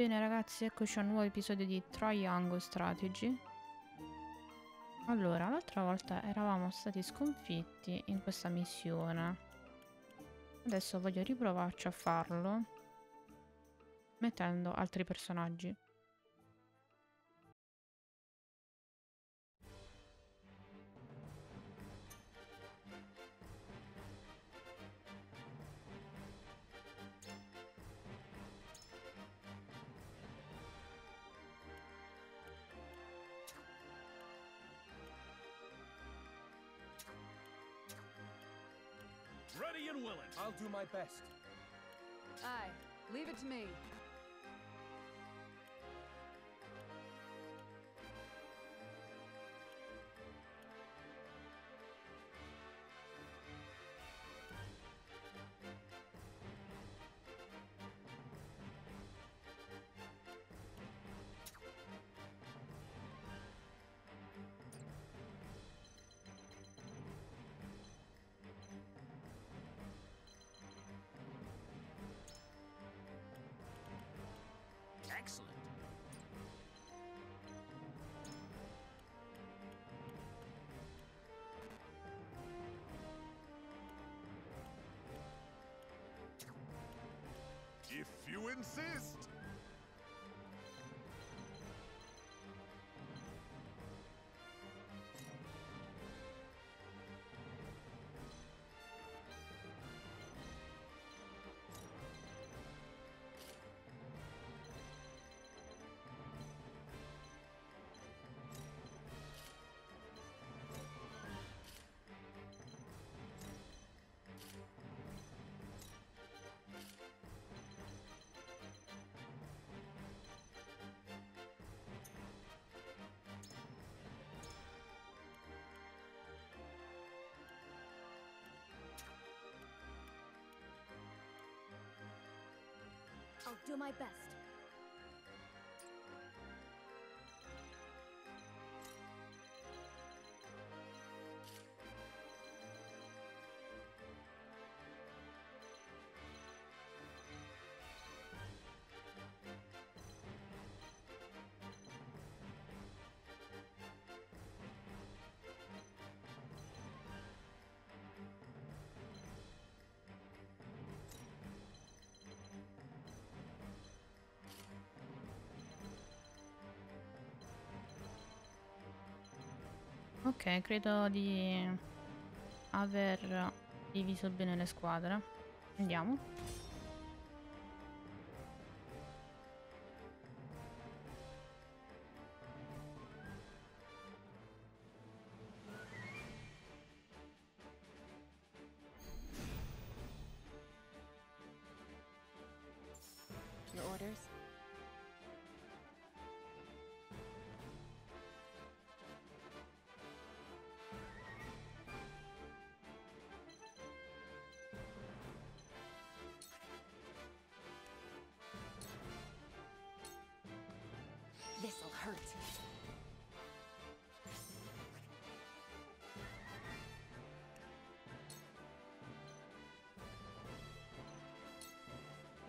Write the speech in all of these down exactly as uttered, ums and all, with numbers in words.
Bene ragazzi, eccoci a un nuovo episodio di Triangle Strategy. Allora, l'altra volta eravamo stati sconfitti in questa missione. Adesso voglio riprovarci a farlo mettendo altri personaggi. Ready and willing. I'll do my best. Aye, leave it to me. Excellent. If you insist. I'll do my best. Ok, credo di aver diviso bene le squadre. Andiamo. Your orders? This'll hurt.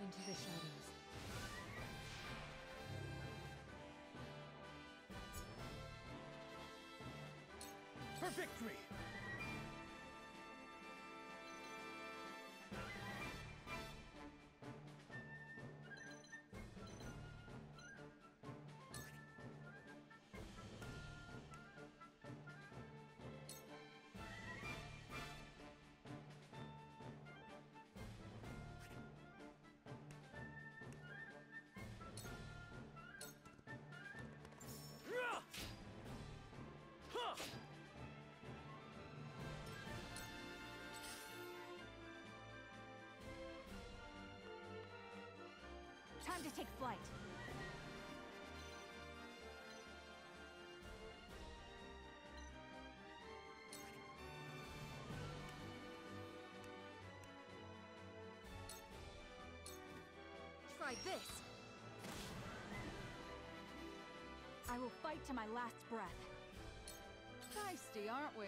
Into the shadows. For victory! Time to take flight. Try this. I will fight to my last breath. Feisty, aren't we?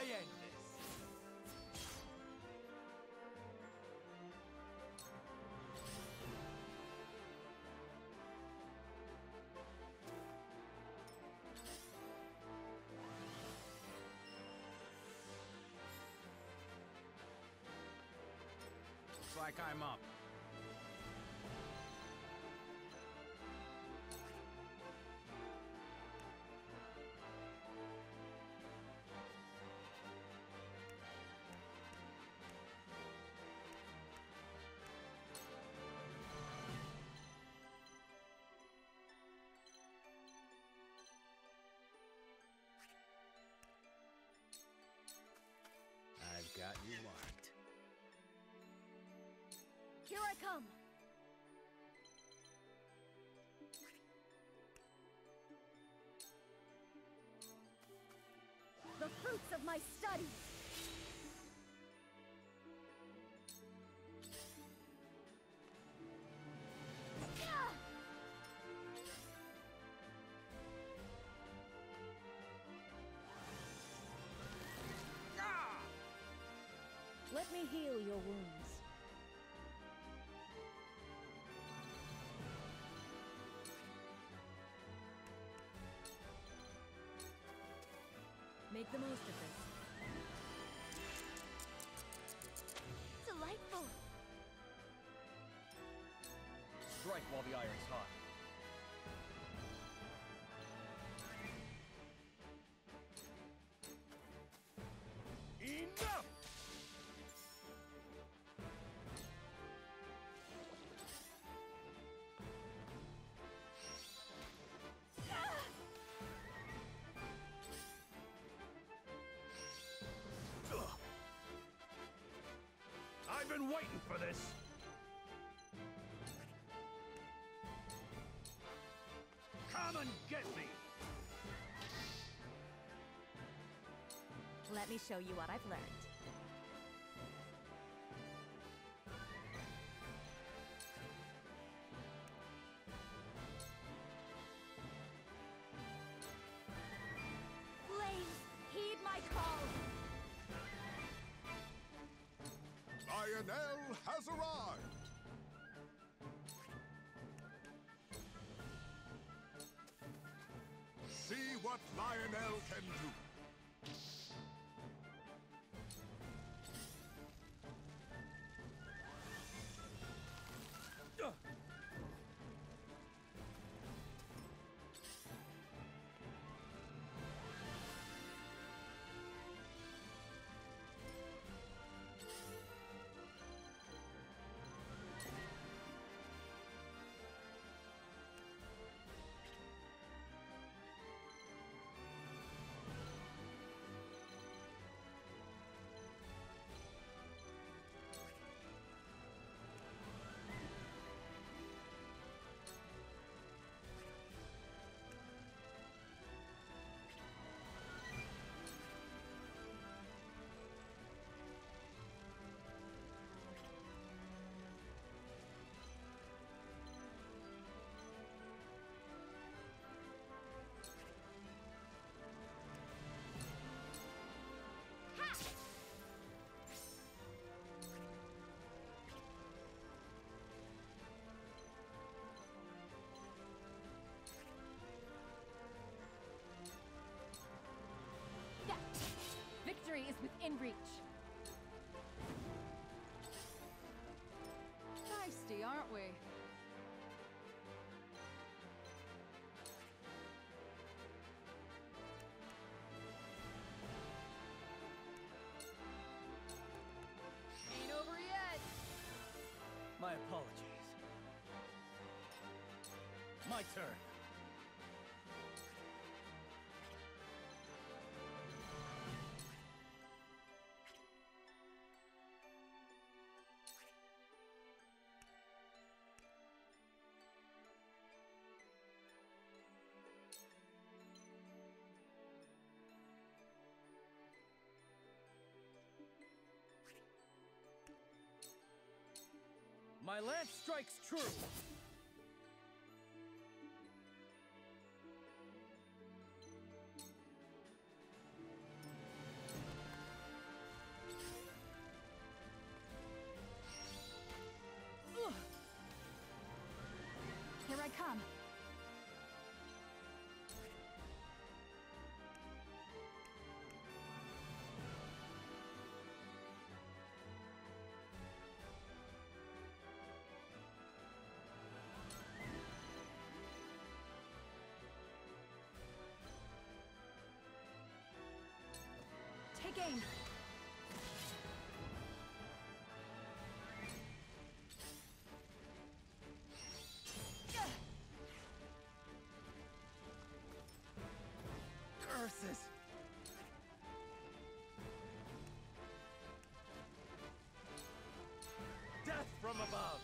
I end this. Looks like I'm up. Got you marked. Here I come. The fruits of my studies. Let me heal your wounds. Make the most of this. Delightful. Strike while the iron's hot. Enough! I've been waiting for this. Come and get me. Let me show you what I've learned. Flames, heed my call. Lionel has arrived! See what Lionel can do! Is within reach. Feisty, aren't we? Ain't over yet. My apologies. My turn. My lance strikes true! game. Curses. Death from above.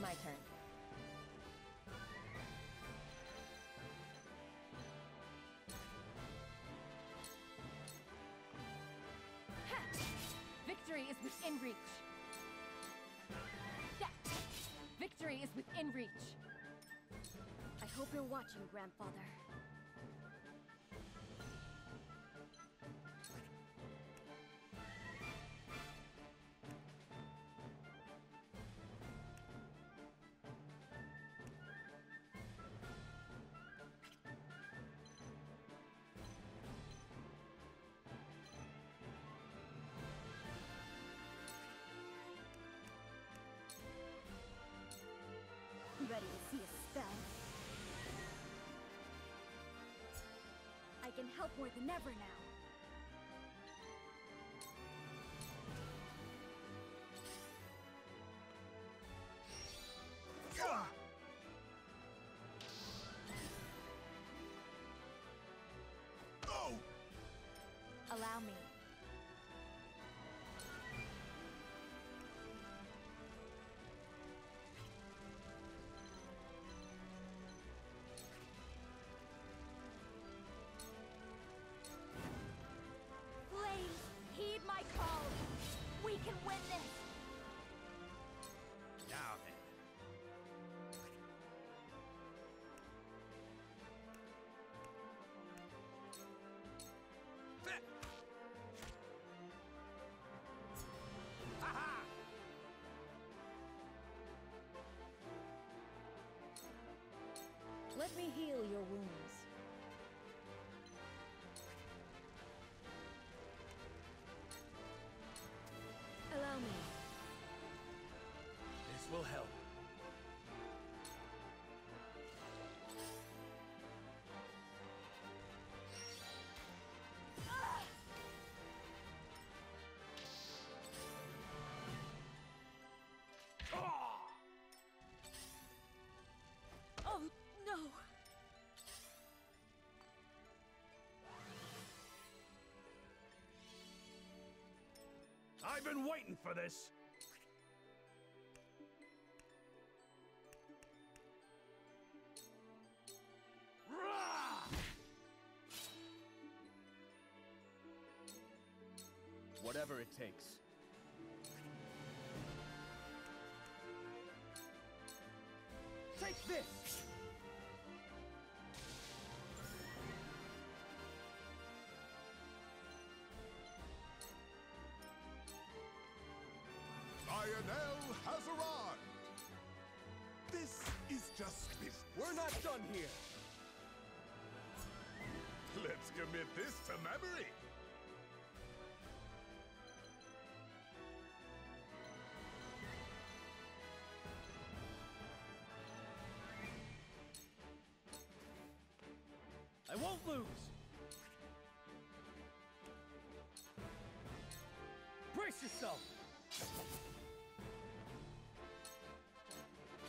My turn. Ha! Victory is within reach. Yeah. Victory is within reach. I hope you're watching, Grandfather. Ready to see a spell. I can help more than ever now. We can win this! Now then. Let me heal your wounds. Will help. Oh, no. I've been waiting for this. Whatever it takes. Take this! Lionel has arrived! This is just... We're not done here! Let's commit this to memory! I won't lose! Brace yourself!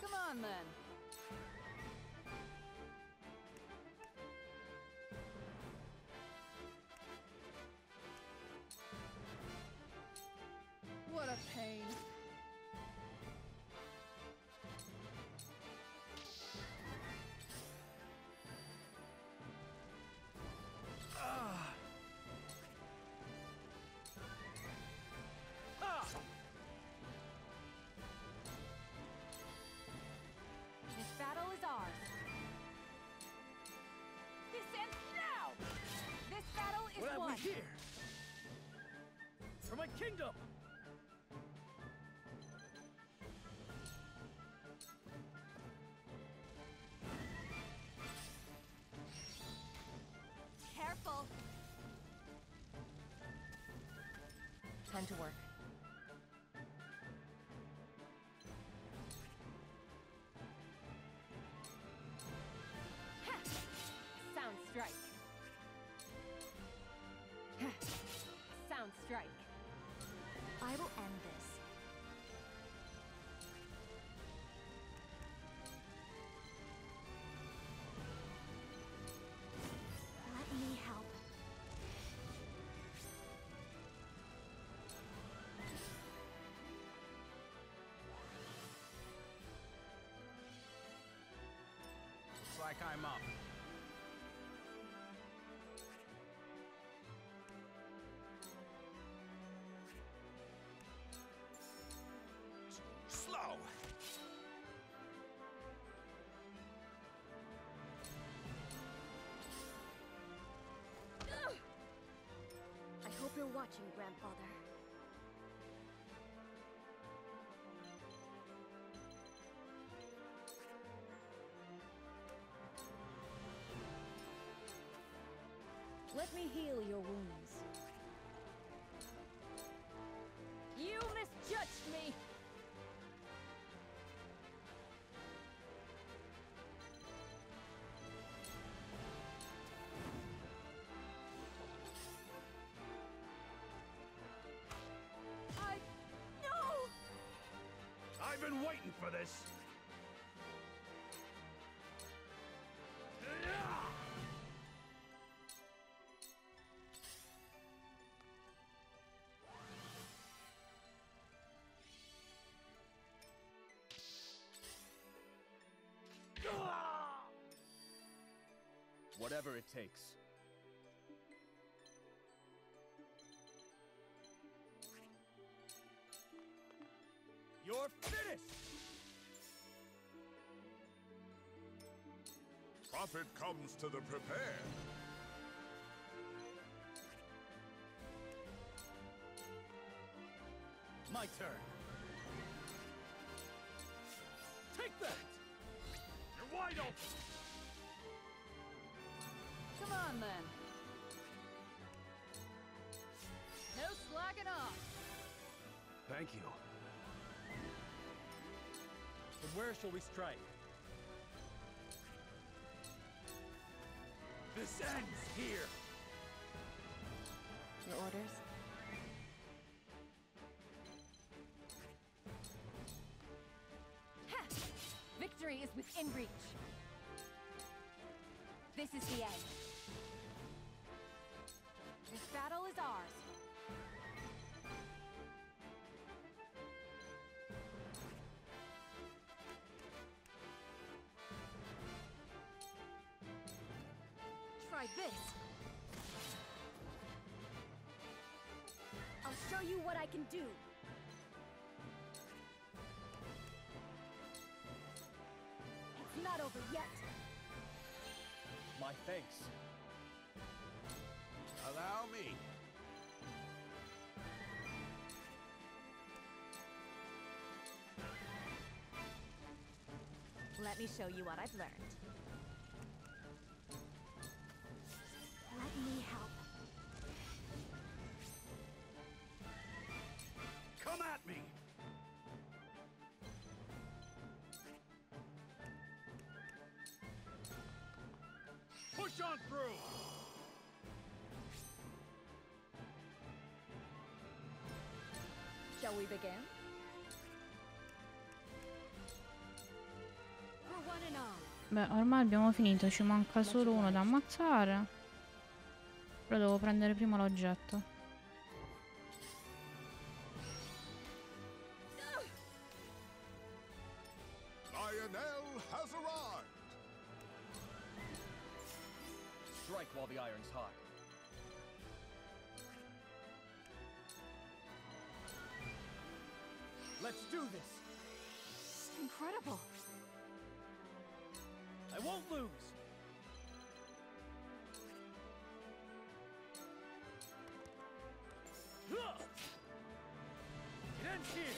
Come on, then! What a pain! Here! For my kingdom! time to work. Ha! Sound strike. Ha! Sound strike. I will end this. Like I'm up. Slow. I hope you're watching, Grandfather. Let me heal your wounds. You misjudged me! I... No! I've been waiting for this! Whatever it takes. You're finished! Profit comes to the prepared. My turn. Take that! You're wide open! Come on, then. No slacking off. Thank you. But where shall we strike? This ends here. Your orders? Ha! Victory is within reach. This is the end. This battle is ours. Try this. I'll show you what I can do. It's not over yet. My thanks. Allow me. Let me show you what I've learned. Let me help. Come at me! Push on through! Shall we begin? Beh, ormai abbiamo finito, ci manca solo uno da ammazzare. Però devo prendere prima l'oggetto. Lionel has arrived. Strike while the iron's hot. Let's do this! It's incredible! I won't lose! It ends here!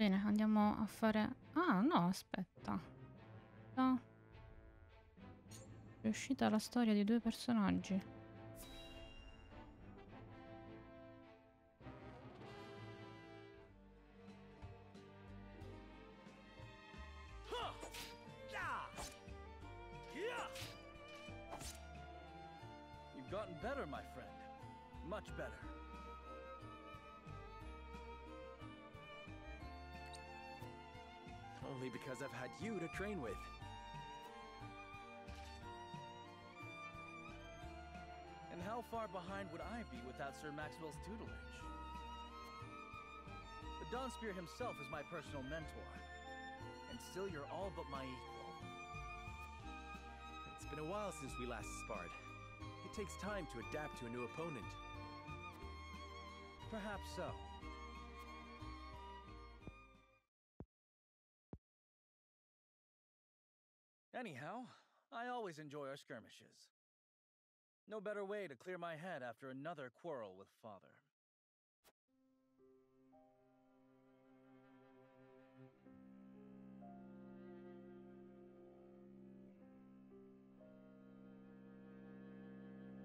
Bene, andiamo a fare... Ah, no, aspetta. No. È uscita la storia di due personaggi. You've gotten better, my friend. Much better. Only because I've had you to train with. And how far behind would I be without Sir Maxwell's tutelage? The Dawnspear himself is my personal mentor. And still you're all but my equal. It's been a while since we last sparred. It takes time to adapt to a new opponent. Perhaps so. Anyhow, I always enjoy our skirmishes. No better way to clear my head after another quarrel with Father.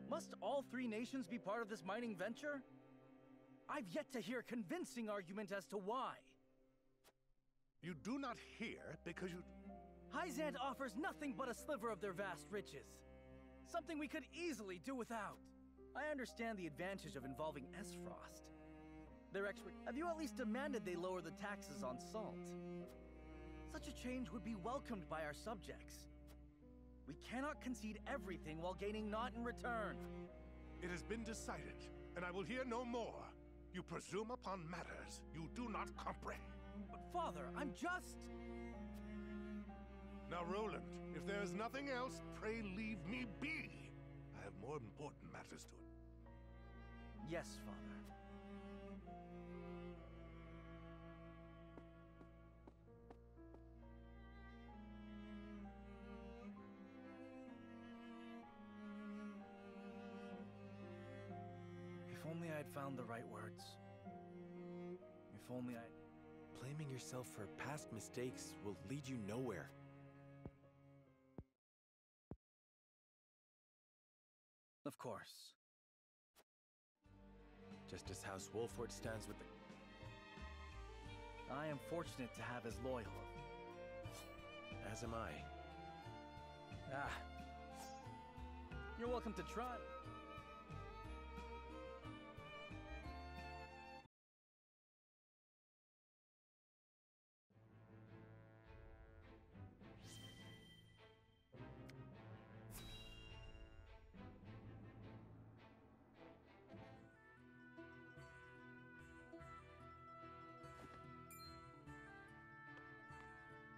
Must all three nations be part of this mining venture? I've yet to hear a convincing argument as to why. You do not hear because you... Hyzant offers nothing but a sliver of their vast riches. Something we could easily do without. I understand the advantage of involving Esfrost. Their expert... Have you at least demanded they lower the taxes on salt? Such a change would be welcomed by our subjects. We cannot concede everything while gaining naught in return. It has been decided, and I will hear no more. You presume upon matters you do not comprehend. But Father, I'm just... Now, Roland, if there is nothing else, pray leave me be. I have more important matters to... Yes, Father. If only I had found the right words. If only I... Blaming yourself for past mistakes will lead you nowhere. Of course. Just as House Wolffort stands with the... I am fortunate to have as loyal. As am I. Ah. You're welcome to try...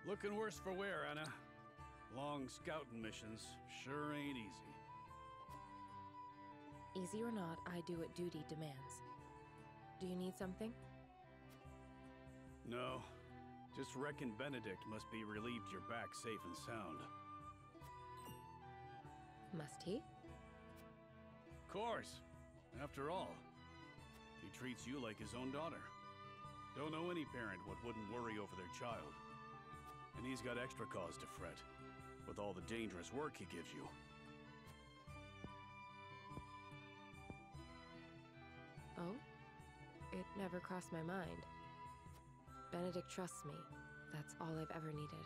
Looking worse for wear, Anna. Long scouting missions sure ain't easy. Easy or not, I do what duty demands. Do you need something? No. Just reckon Benedict must be relieved you're back safe and sound. Must he? Of course. After all, he treats you like his own daughter. Don't know any parent what wouldn't worry over their child. And he's got extra cause to fret, with all the dangerous work he gives you. Oh? It never crossed my mind. Benedict trusts me. That's all I've ever needed.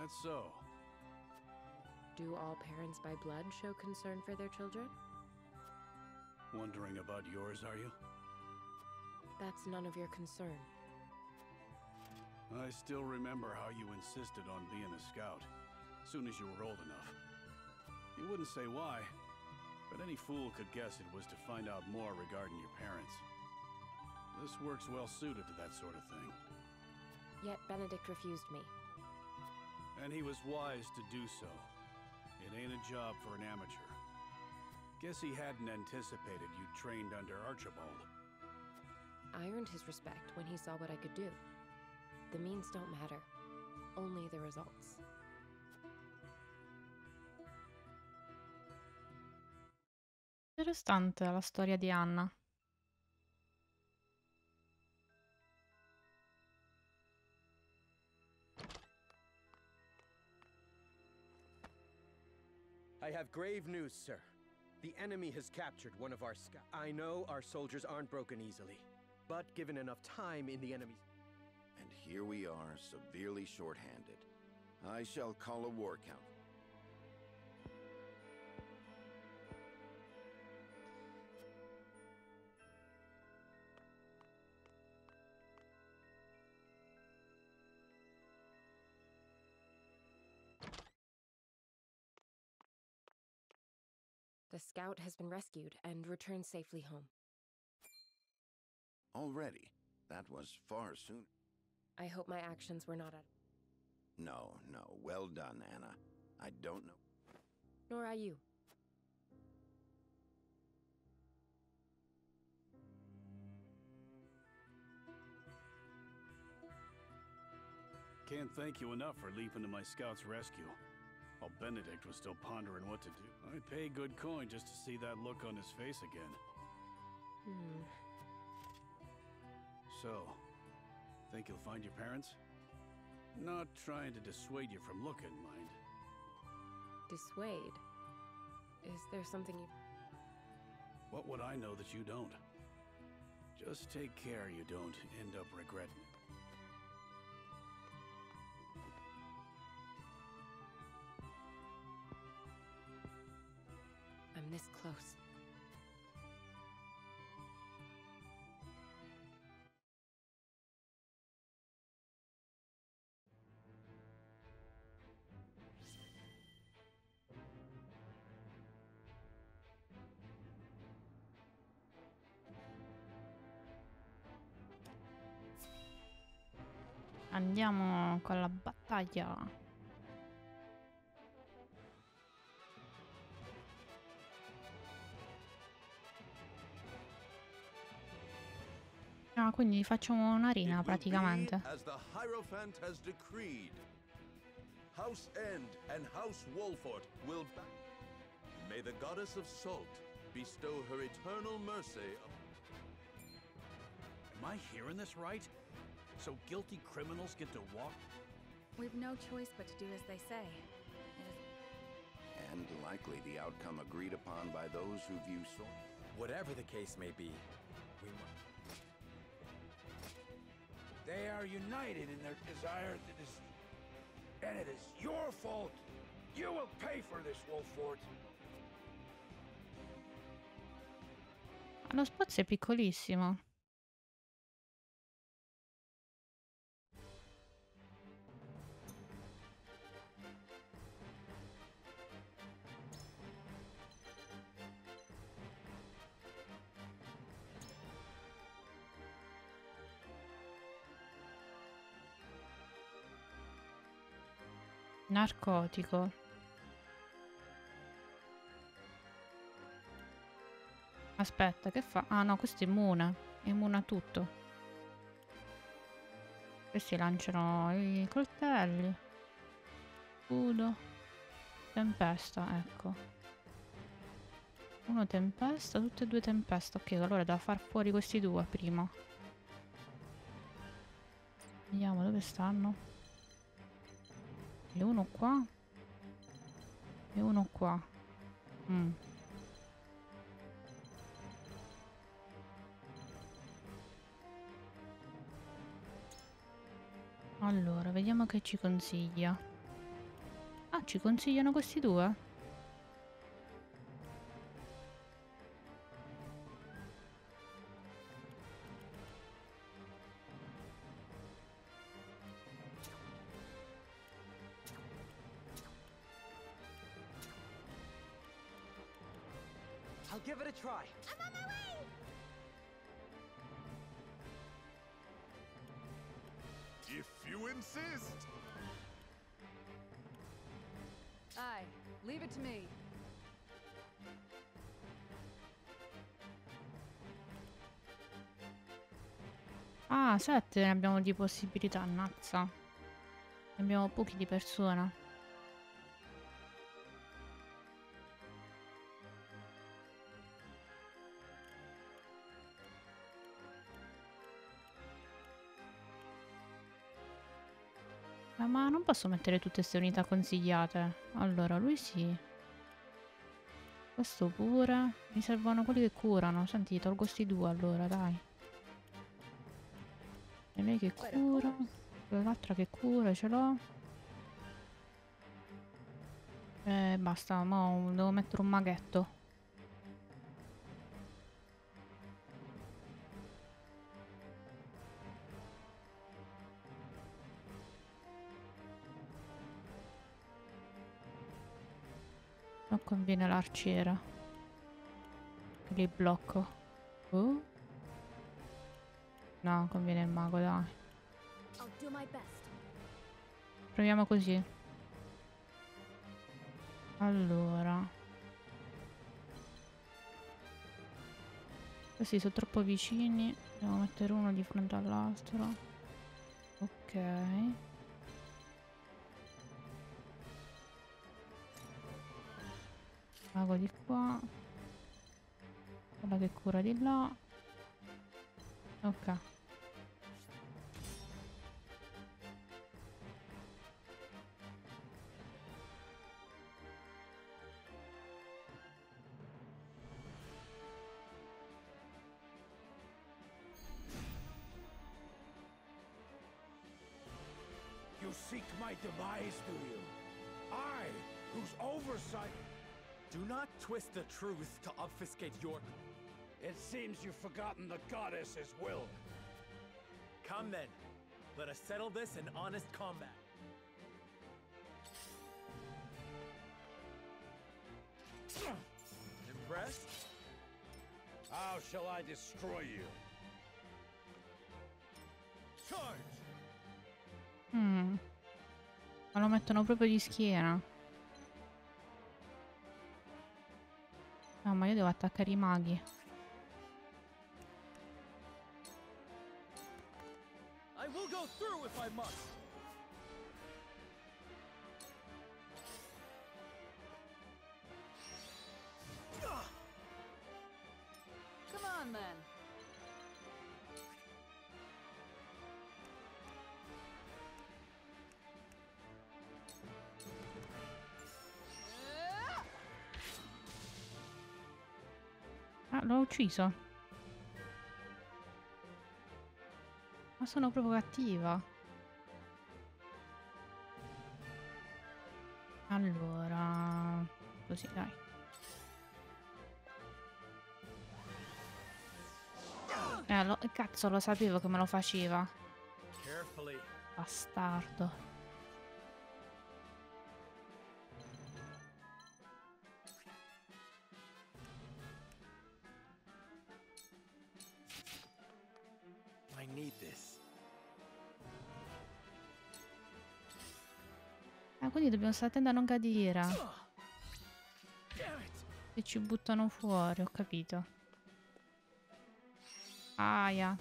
That's so. Do all parents by blood show concern for their children? Wondering about yours, are you? That's none of your concern. I still remember how you insisted on being a scout, as soon as you were old enough. You wouldn't say why, but any fool could guess it was to find out more regarding your parents. This work's well suited to that sort of thing. Yet Benedict refused me. And he was wise to do so. It ain't a job for an amateur. Guess he hadn't anticipated you trained under Archibald. I earned his respect when he saw what I could do. The means don't matter, only the results. Interessante la storia di Anna. I have grave news, sir. The enemy has captured one of our scouts. I know our soldiers aren't broken easily, but given enough time in the enemy's... And here we are, severely short-handed. I shall call a war council. The scout has been rescued and returned safely home. Already? That was far sooner. I hope my actions were not at... No, no. Well done, Anna. I don't know... Nor are you. Can't thank you enough for leaping to my scout's rescue. While Benedict was still pondering what to do, I'd pay good coin just to see that look on his face again. Hmm. So, think you'll find your parents? Not trying to dissuade you from looking, mind. Dissuade? Is there something you... What would I know that you don't? Just take care you don't end up regretting it. I'm this close. Andiamo con la battaglia. Ah, quindi facciamo un'arena praticamente. As the Hierophant has decreed, House End and House Wolffort will back. May the goddess of salt bestow her eternal mercy. Am I hearing this right? So guilty criminals get to walk? We've no choice but to do as they say. And likely the outcome agreed upon by those who view salt. Whatever the case may be, we must. They are united in their desire to destroy. And it is your fault. You will pay for this, Wolffort. Ma lo spazio è piccolissimo. Narcotico. Aspetta, che fa? Ah no, questo è immune. È immune a tutto. Questi lanciano i coltelli. Scudo. Tempesta, ecco. Uno tempesta, tutte e due tempesta. Ok, allora devo far fuori questi due prima. Vediamo dove stanno. E uno qua e uno qua. Mm. Allora, vediamo che ci consiglia. Ah, ci consigliano questi due? I'll give it a try. I'm on my way. If you insist. Aye, leave it to me. Ah, sette ne abbiamo di possibilità, ammazza. Ne abbiamo pochi di persona. Ma non posso mettere tutte queste unità consigliate. Allora, lui sì. Questo cura. Mi servono quelli che curano. Senti, tolgo sti due allora, dai. E lei che cura. L'altra che cura, ce l'ho. Eh, basta, mo devo mettere un maghetto. Non conviene l'arciera. Li blocco. Uh. No, conviene il mago, dai. Proviamo così. Allora. Questi sono troppo vicini. Devo mettere uno di fronte all'altro. Ok. Mago di qua, quella che cura di là. Ok, you seek my demise, do you? I, whose oversight. Do not twist the truth to obfuscate your... It seems you've forgotten the goddess's will. Come then, let us settle this in honest combat. Impressed? How shall I destroy you? Charge! Hmm. Ma lo mettono proprio di schiena. No, ma io devo attaccare i maghi. I will go through if I must. Come on, then. Ah, l'ho ucciso. Ma sono proprio cattiva. Allora... Così, dai. Eh, lo... Cazzo, lo sapevo che me lo faceva. Bastardo. Quindi dobbiamo stare attenti a non cadere. E ci buttano fuori, ho capito. Aia.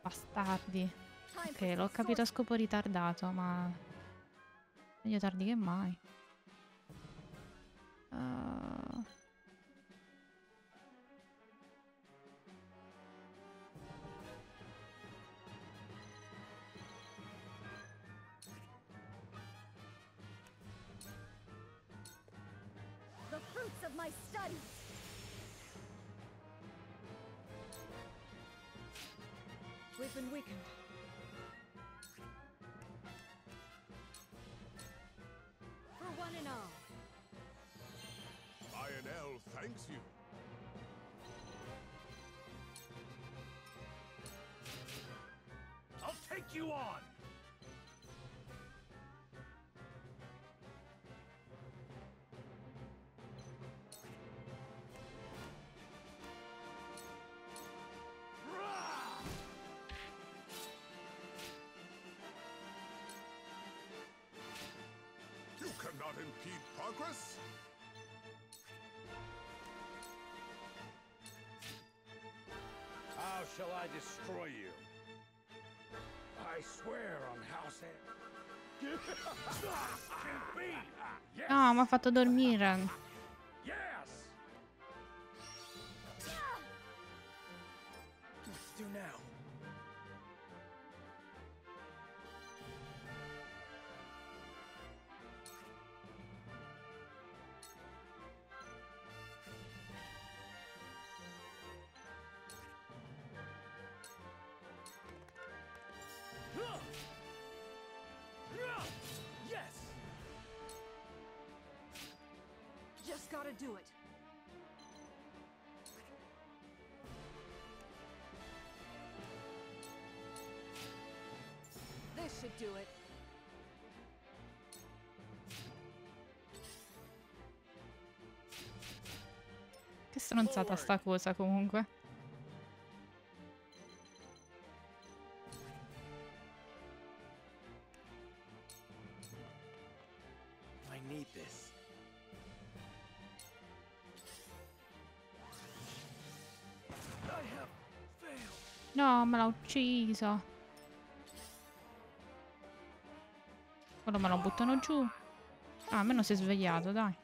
Bastardi. Ok, l'ho capito a scopo ritardato, ma... meglio tardi che mai. Uh... You on. You cannot impede progress. How shall I destroy you? I swear on House End. No, mi ha fatto dormire. Yes. Let's do now. just gotta do it. This should do it. Che stronzata sta cosa comunque. I need this. No, me l'ha ucciso. Ora me lo buttano giù. Ah, almeno si è svegliato, dai.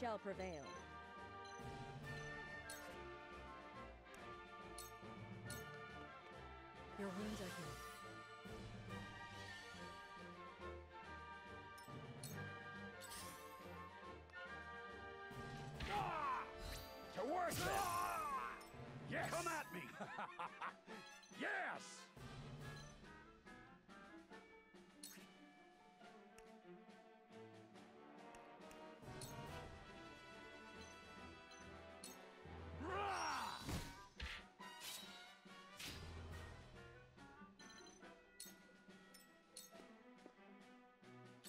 Shall prevail. Your wounds are healed. Ah! To work! Ah! Yes! Come at me! Yes!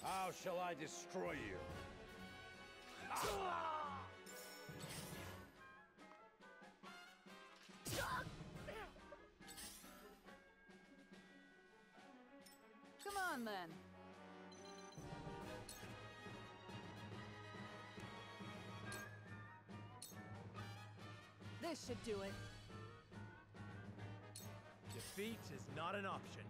How shall I destroy you? Come on, then. This should do it. Defeat is not an option.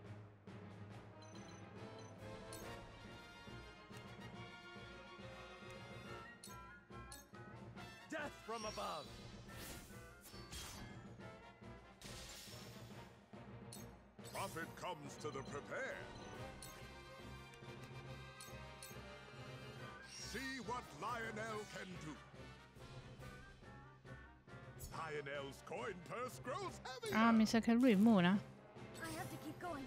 From above. Profit comes to the prepared. See what Lionel can do. Lionel's coin purse grows heavy. Ah, mi sa che lui è Mona. I have to keep going.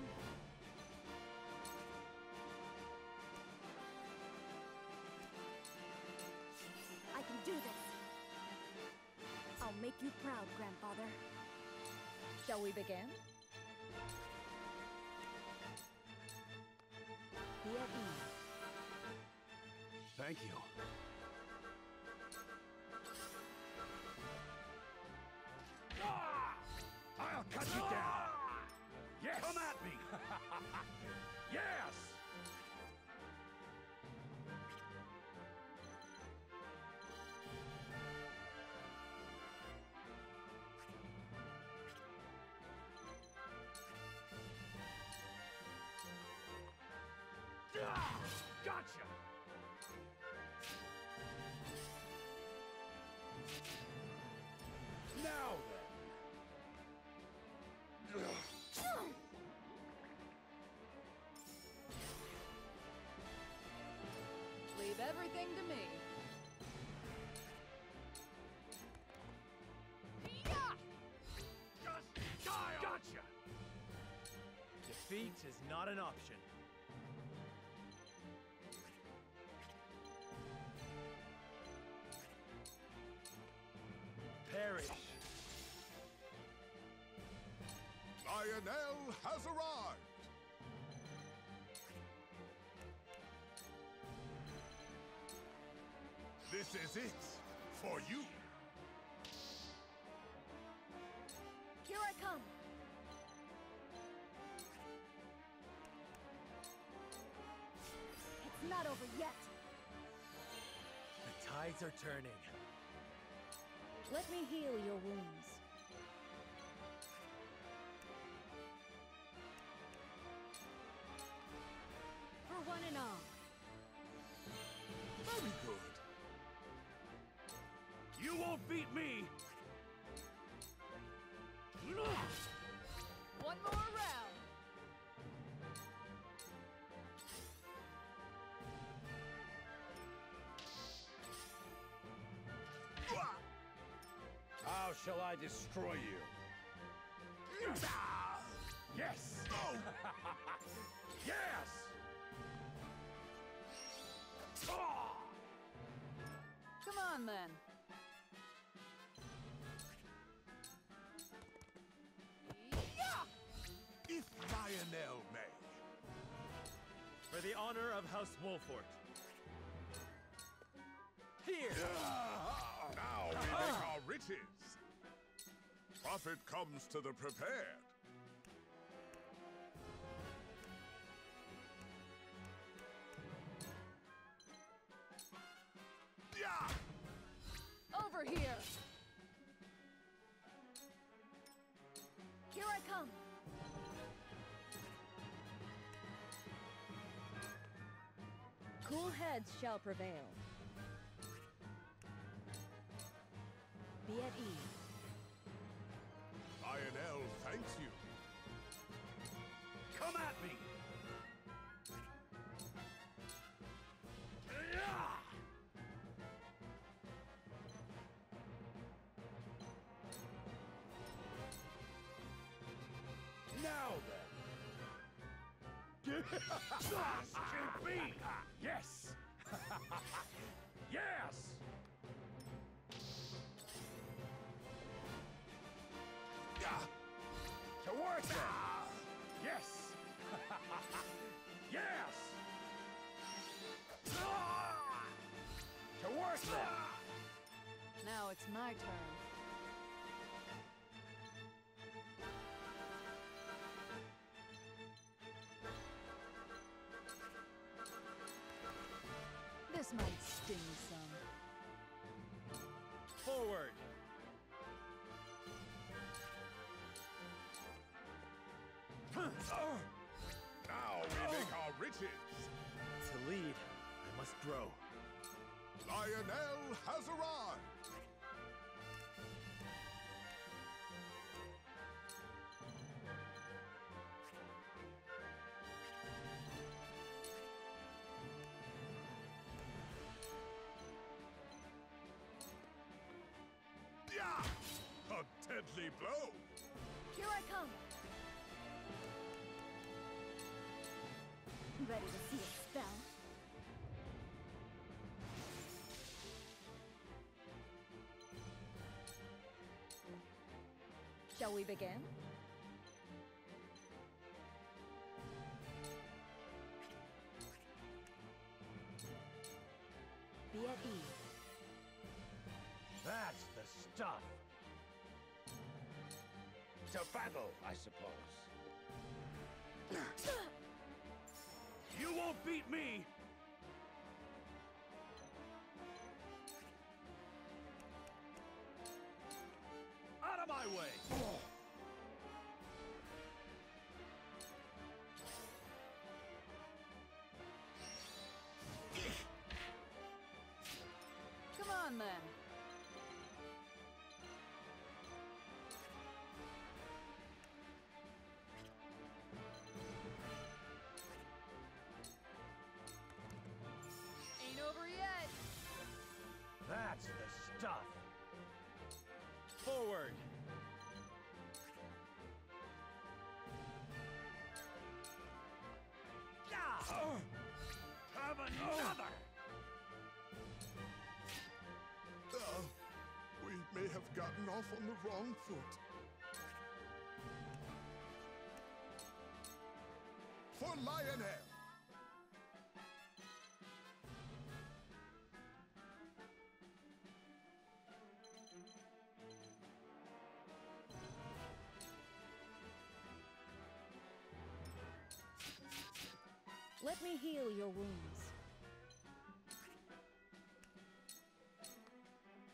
I can do this. Make you proud, grandfather. Shall we begin? Be at ease. Thank you. Ah! I'll cut you down. Ah! Yes. Come at me. Yes. Gotcha! Now then! Leave everything to me. Gotcha! Defeat is not an option. Lionel has arrived. This is it for you. Here I come. It's not over yet. The tides are turning. Let me heal your wounds. For one and all. beat me. One more round. How shall I destroy you? Yes! Oh. Yes! Come on, then. Yeah! If Lionel may. For the honor of House Wolffort. Here! Uh, now we make uh-huh. our riches. Profit comes to the prepared. Over here. Here I come. Cool heads shall prevail. Be at ease. Lionel thanks you. Come at me. Yeah! Now then. Be. Yes. Yes. To work. Yes. Yes. To work. Now it's my turn. This might sting some. Forward. Oh. Now we oh. make our riches. To lead, I must grow. Lionel has arrived. A deadly blow. Here I come. Ready to see a spell? Shall we begin? Be at ease. That's the stuff. To battle, I suppose. You won't beat me! Out of my way! Oh. Come on, then. That's the stuff. Forward. Yeah. Oh. Have another. Oh. We may have gotten off on the wrong foot. For Lionel. Let me heal your wounds.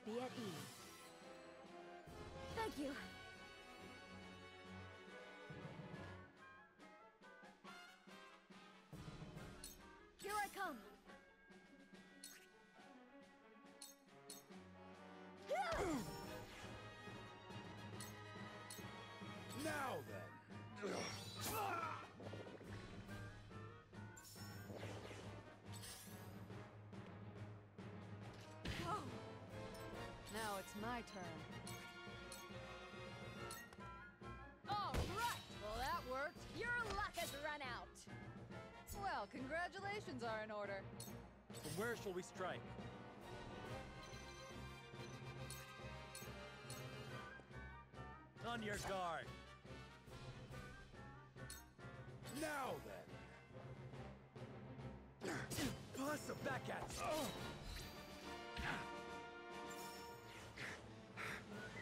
Be at ease. Thank you. Here I come. Here! Now then. Oh. Now it's my turn. All right. Well, that worked. Your luck has run out. Well, congratulations are in order. From where shall we strike? On your guard. Now then. Plus a back at oh.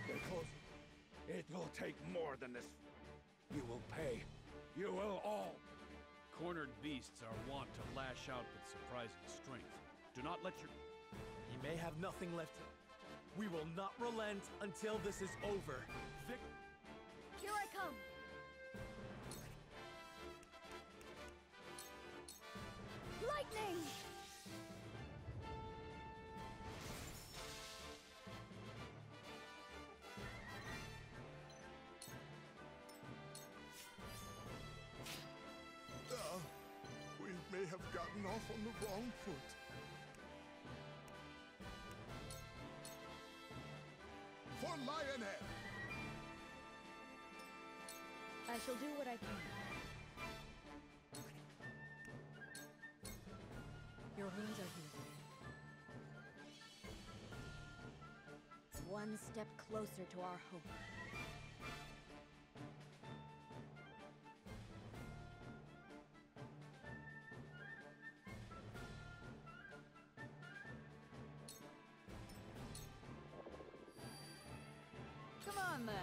They're closing. It will take more than this. You will pay. You will all. Cornered beasts are wont to lash out with surprising strength. Do not let your... He may have nothing left. We will not relent until this is over. Vic... Here I come. Lightning! Uh, we may have gotten off on the wrong foot. For Lionel! I shall do what I can. Your wounds are healed. One step closer to our hope. Come on then.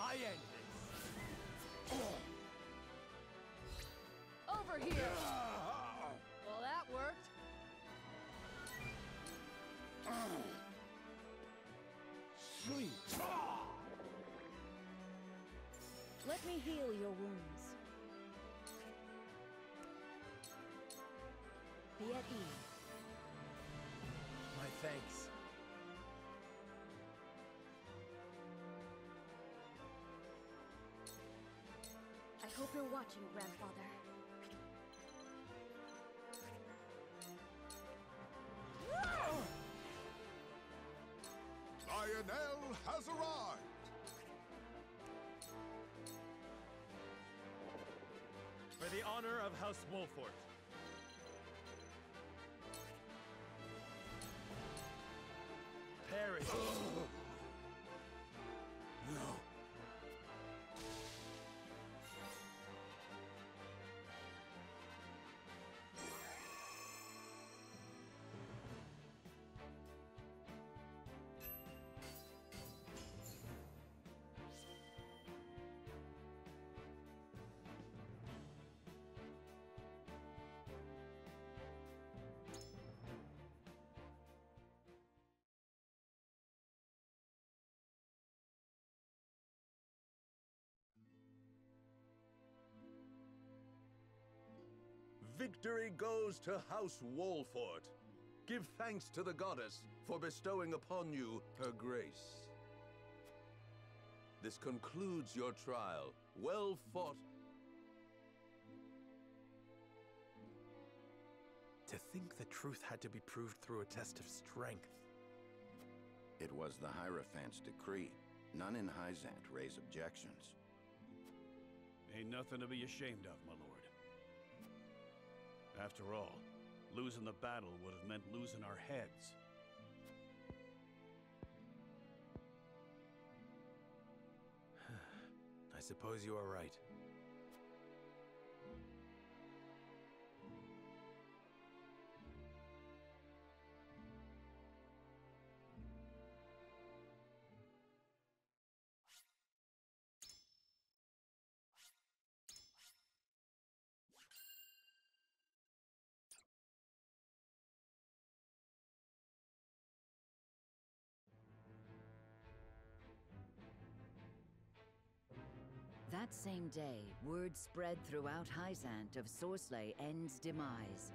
I end this. Over here. Yeah. Well, that worked. Oh. Sweet. Ah. Let me heal your wounds. Be at ease. My thanks. I hope you're watching, Grandfather. Whoa! Lionel has arrived! For the honor of House Wolffort. Perish! No. Victory goes to House Wolffort. Give thanks to the goddess for bestowing upon you her grace. This concludes your trial. Well fought. To think the truth had to be proved through a test of strength. It was the Hierophant's decree. None in Hyzant raise objections. Ain't nothing to be ashamed of, my lord. After all, losing the battle would have meant losing our heads. I suppose you are right. that same day, word spread throughout Hyzant of Sorsley End's demise,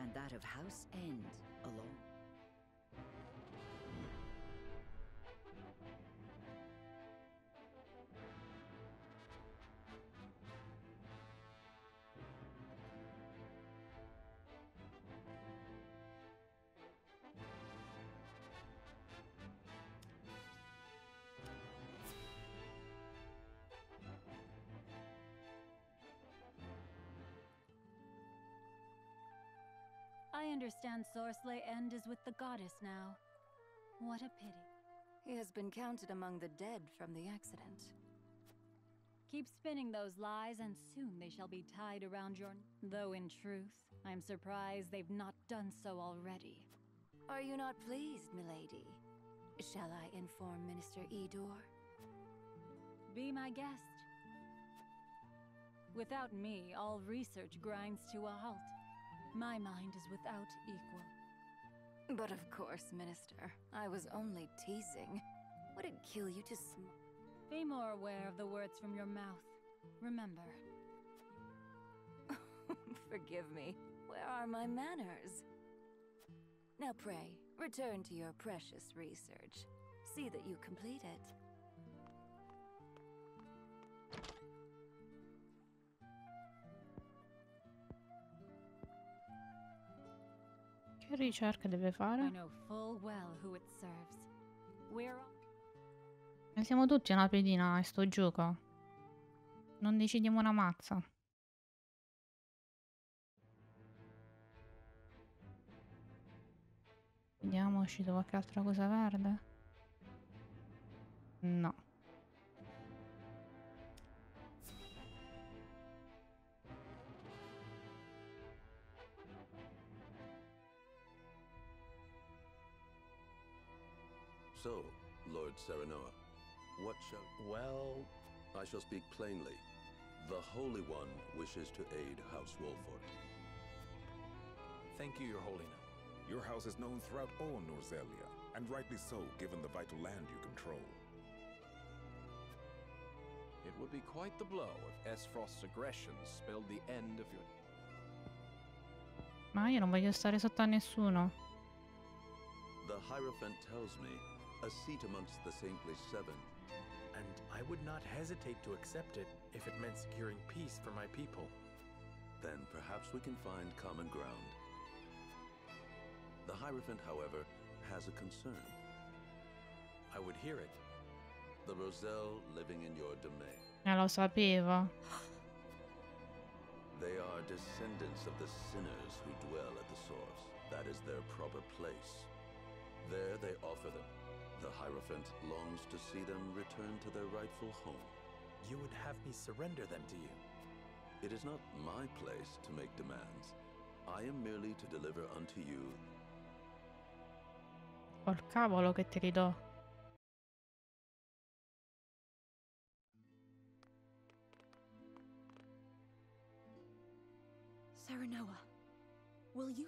and that of House End alone. I understand Sorsley End is with the goddess now. What a pity. He has been counted among the dead from the accident. Keep spinning those lies and soon they shall be tied around your... Though in truth, I'm surprised they've not done so already. Are you not pleased, milady? Shall I inform Minister Edor? Be my guest. Without me, all research grinds to a halt. My mind is without equal. But of course, Minister. I was only teasing. Would it kill you to sm- Be more aware of the words from your mouth. Remember. Forgive me. Where are my manners? Now pray, return to your precious research. See that you complete it. Che ricerca deve fare? Ne siamo tutti una pedina a sto gioco. Non decidiamo una mazza. Vediamo, è uscito qualche altra cosa verde? No. So, Lord Serenoa, what shall... Well, I shall speak plainly. The Holy One wishes to aid House Wolffort. Thank you, Your Holiness. Your house is known throughout all Norzelia, and rightly so, given the vital land you control. It would be quite the blow if Esfrost's aggression spelled the end of your... Ma io non voglio stare sotto a nessuno. The Hierophant tells me a seat amongst the Saintly Seven. And I would not hesitate to accept it if it meant securing peace for my people. Then perhaps we can find common ground. The Hierophant, however, has a concern. I would hear it. The Roselle living in your domain. Eh, lo sapevo. They are descendants of the sinners who dwell at the source. That is their proper place. There they offer them. The Hierophant longs to see them return to their rightful home. You would have me surrender them to you? It is not my place to make demands. I am merely to deliver unto you. Col cavolo che te li do. Serenoa, will you...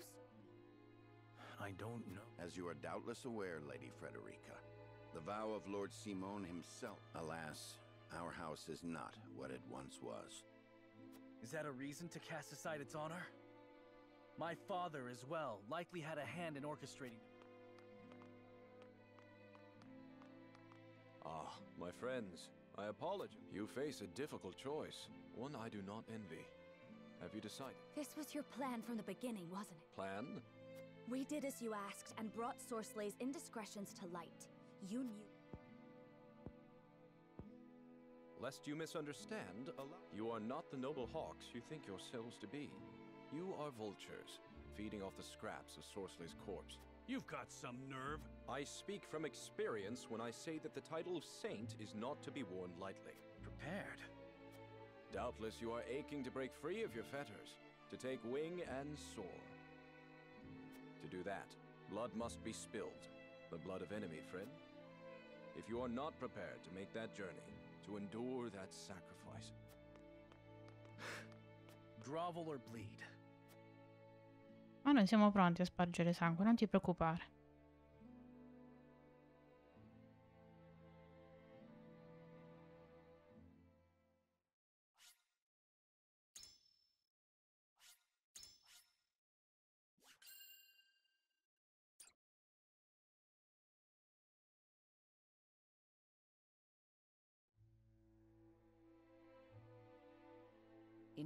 I don't know. As you are doubtless aware, Lady Frederica, the vow of Lord Simon himself. Alas, our house is not what it once was. Is that a reason to cast aside its honor? My father, as well, likely had a hand in orchestrating. Ah, my friends, I apologize. You face a difficult choice, one I do not envy. Have you decided? This was your plan from the beginning, wasn't it? Plan? We did as you asked, and brought Sorsley's indiscretions to light. You knew... Lest you misunderstand, you are not the noble hawks you think yourselves to be. You are vultures, feeding off the scraps of Sorsley's corpse. You've got some nerve! I speak from experience when I say that the title of Saint is not to be worn lightly. Prepared? Doubtless you are aching to break free of your fetters, to take wing and soar. To do that, blood must be spilled, the blood of enemy, friend. If you are not prepared to make that journey, to endure that sacrifice... Grovel or bleed. Ma noi siamo pronti a spargere sangue, non ti preoccupare.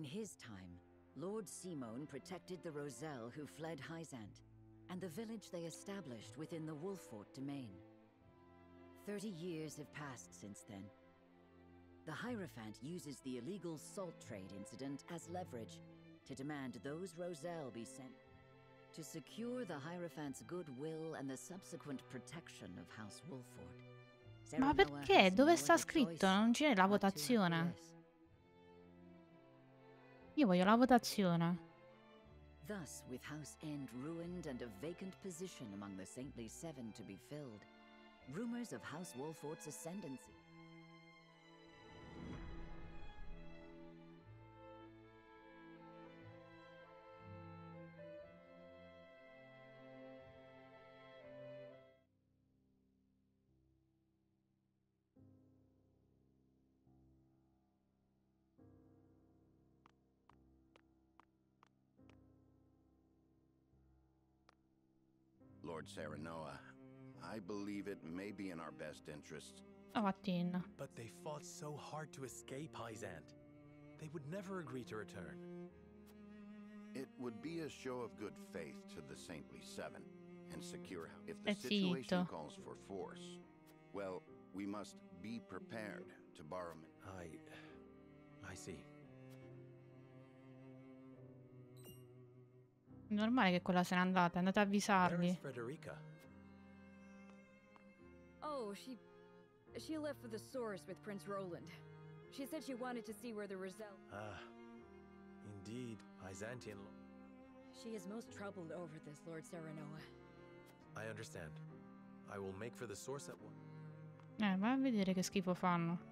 In his time, Lord Simon protected the Roselle who fled Hyzant, and the village they established within the Wolffort domain. Thirty years have passed since then. The Hierophant uses the illegal salt trade incident as leverage to demand those Roselle be sent. To secure the Hierophant's goodwill and the subsequent protection of House Wolffort. Ma perché? Dove sta scritto? Non c'è la votazione. Io voglio la votazione. Thus, with House End ruined and a vacant position among the Saintly Seven to be filled, rumors of House Wolffort's ascendancy. Lord Serenoa, I believe it may be in our best interests. Otin. But they fought so hard to escape Hyzant. They would never agree to return. It would be a show of good faith to the Saintly Seven and secure if the situation calls for force. Well, we must be prepared to borrow. I I see. Normale che quella se n'è andata, andate a avvisarli. Frederica. Oh, she she left for the source with Prince Roland. She said she wanted to see where the Roselle. Ah. Indeed, Byzantine. She is most troubled over this, Lord Serenoa. I understand. I will make for the source at once. Eh, vai a vedere che schifo fanno.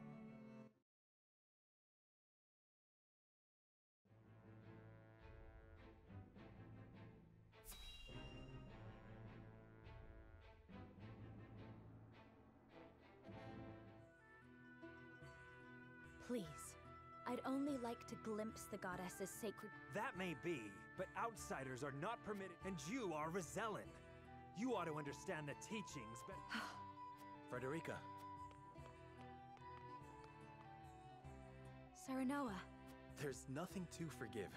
Please, I'd only like to glimpse the goddess's sacred... That may be, but outsiders are not permitted, and you are Rosellan. You ought to understand the teachings, but... Frederica. Serenoa. There's nothing to forgive.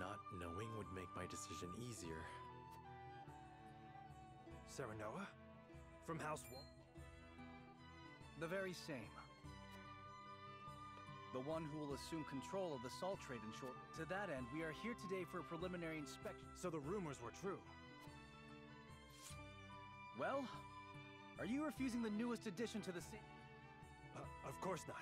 Not knowing would make my decision easier. Serenoa? From House Wolf? The very same. The one who will assume control of the salt trade in short. To that end, we are here today for a preliminary inspection. So the rumors were true. Well, are you refusing the newest addition to the city? Uh, of course not.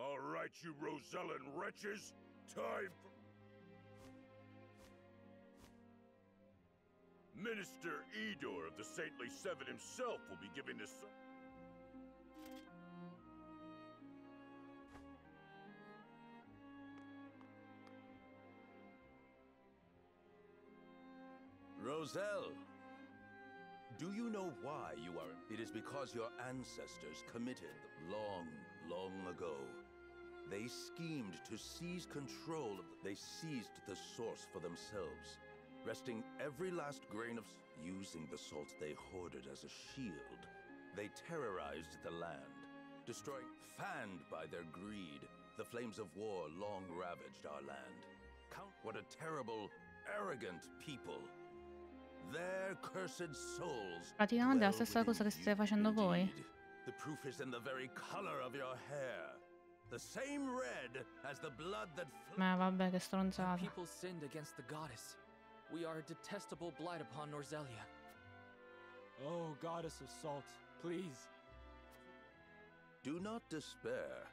All right, you Rosellan wretches, time for... Minister Edor of the Saintly Seven himself will be giving this... Roselle! Do you know why you are... It is because your ancestors committed long, long ago. They schemed to seize control of... They seized the source for themselves, wresting every last grain of... Using the salt they hoarded as a shield, they terrorized the land, destroying... Fanned by their greed, the flames of war long ravaged our land. Count what a terrible, arrogant people. Their cursed souls... Praticamente è la stessa cosa che state facendo voi. The proof is in the very color of your hair. The same red as the blood that... Ma vabbè, che stronzata. People sinned against the goddess. We are a detestable blight upon Norzelia. Oh, goddess of salt, please. Do not despair,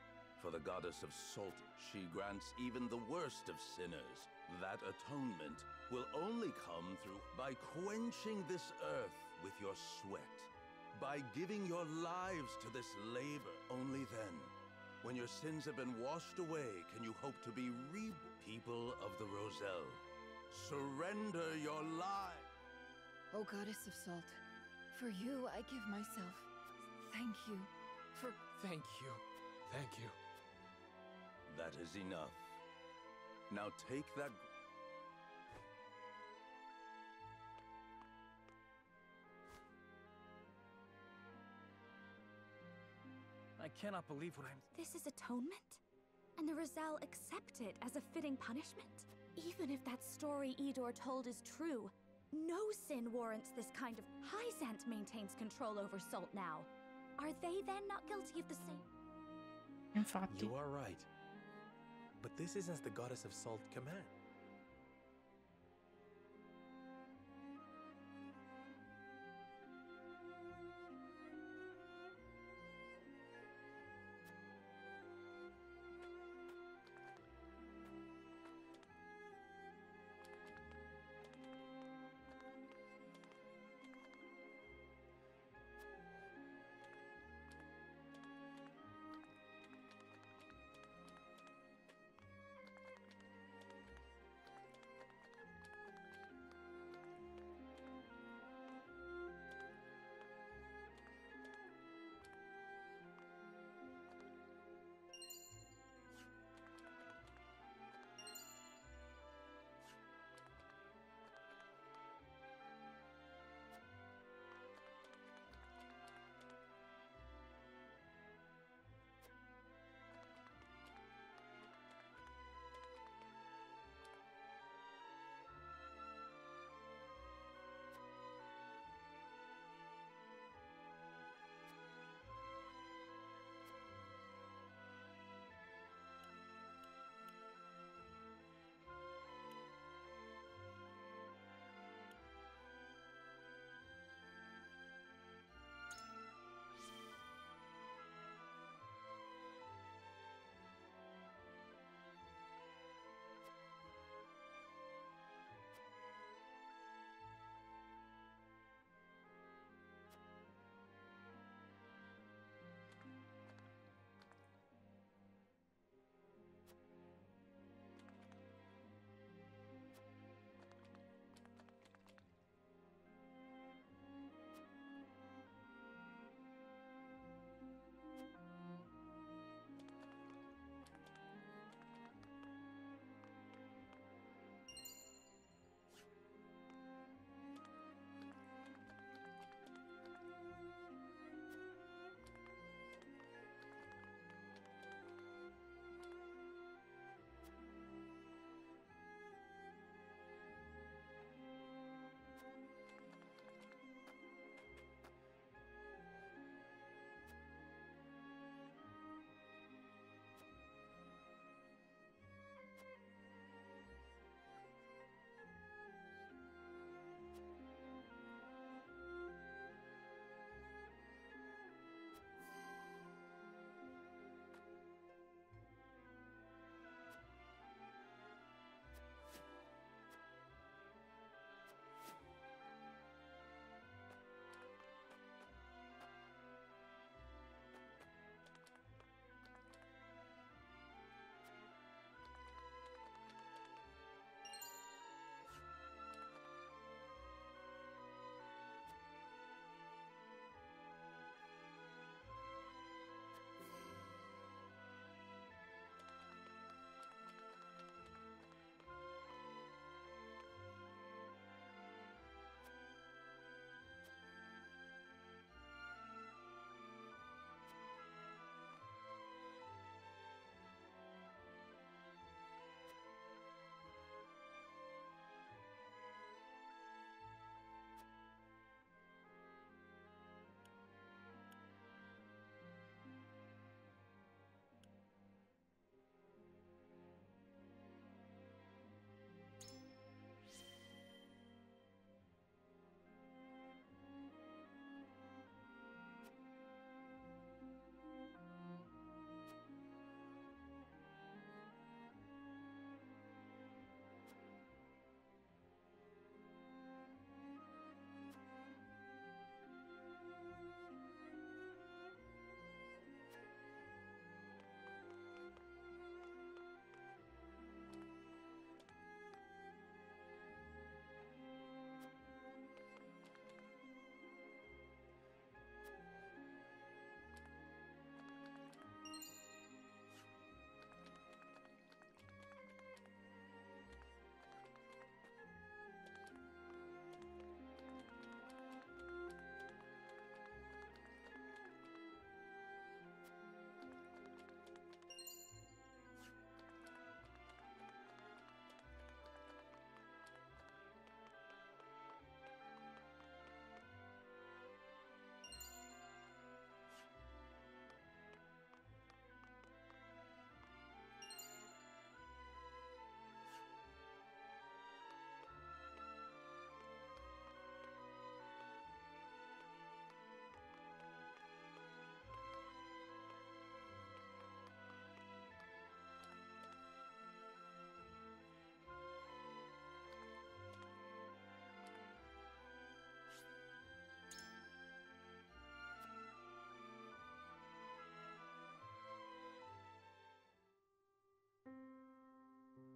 for the goddess of salt, she grants even the worst of sinners. That atonement will only come through by quenching this earth with your sweat, by giving your lives to this labor. Only then, when your sins have been washed away, can you hope to be reborn. People of the Roselle, surrender your lives. O goddess of salt, for you I give myself. Thank you. For thank you. Thank you. That is enough. Now take that. I cannot believe what I'm. This is atonement? And the Roselle accept it as a fitting punishment? Even if that story Edor told is true, no sin warrants this kind of. Hyzant maintains control over salt now. Are they then not guilty of the same? You are right. But this is as the goddess of salt command.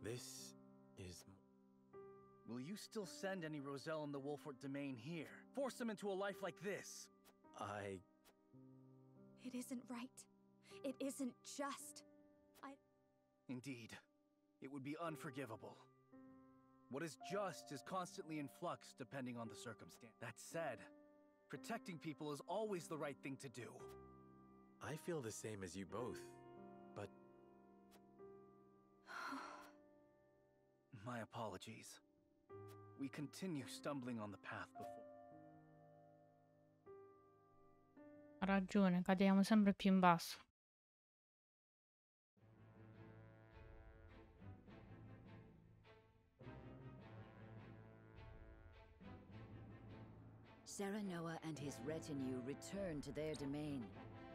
This is... Will you still send any Roselle in the Wolffort domain here? Force them into a life like this? I... It isn't right. It isn't just. I... Indeed. It would be unforgivable. What is just is constantly in flux depending on the circumstance. That said, protecting people is always the right thing to do. I feel the same as you both, but... My apologies. We continue stumbling on the path before. Ha ragione, cadiamo sempre più in basso. Serenoa and his retinue returned to their domain,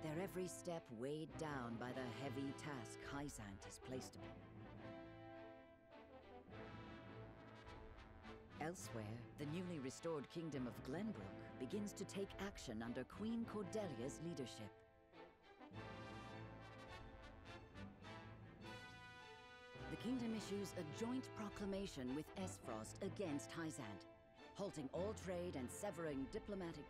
their every step weighed down by the heavy task Hyzant has placed upon them. Elsewhere, the newly restored kingdom of Glenbrook begins to take action under Queen Cordelia's leadership. The kingdom issues a joint proclamation with Esfrost against Hyzant, halting all trade and severing diplomatic...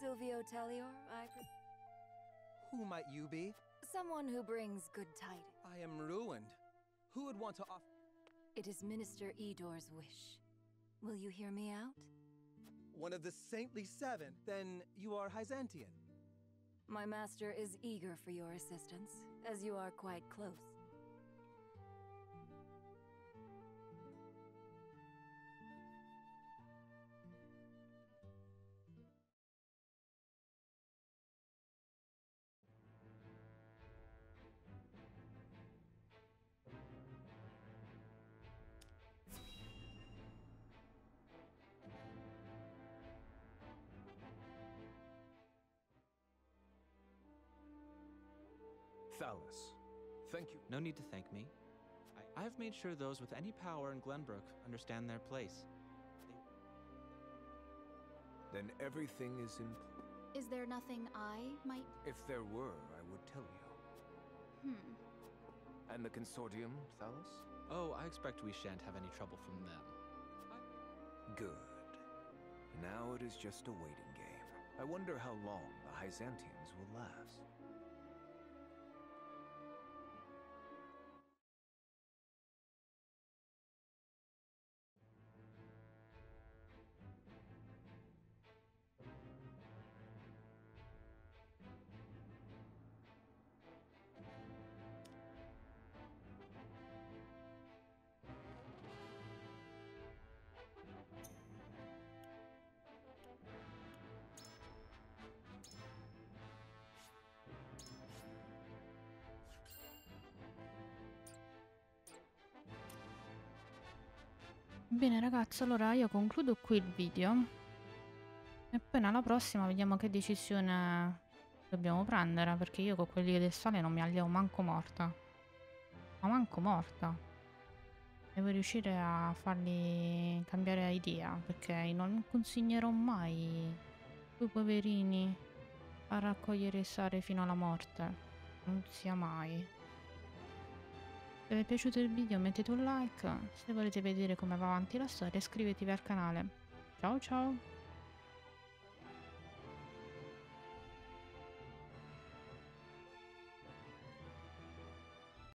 Silvio Tellior, I... Who might you be? Someone who brings good tidings. I am ruined. Who would want to off... It is Minister Edor's wish. Will you hear me out? One of the Saintly Seven. Then you are Hyzantian. My master is eager for your assistance, as you are quite close. Thalas, thank you. No need to thank me. I, I have made sure those with any power in Glenbrook understand their place. They... Then everything is in... Is there nothing I might... If there were, I would tell you. Hmm. And the consortium, Thalas? Oh, I expect we shan't have any trouble from them. I... Good. Now it is just a waiting game. I wonder how long the Hyzantians will last. Bene ragazzi, allora io concludo qui il video e poi nella prossima vediamo che decisione dobbiamo prendere, perché io con quelli del sale non mi allievo manco morta, ma manco morta. Devo riuscire a farli cambiare idea, perché non consiglierò mai quei poverini a raccogliere sale fino alla morte, non sia mai. Se vi è piaciuto il video mettete un like, se volete vedere come va avanti la storia iscrivetevi al canale. Ciao ciao!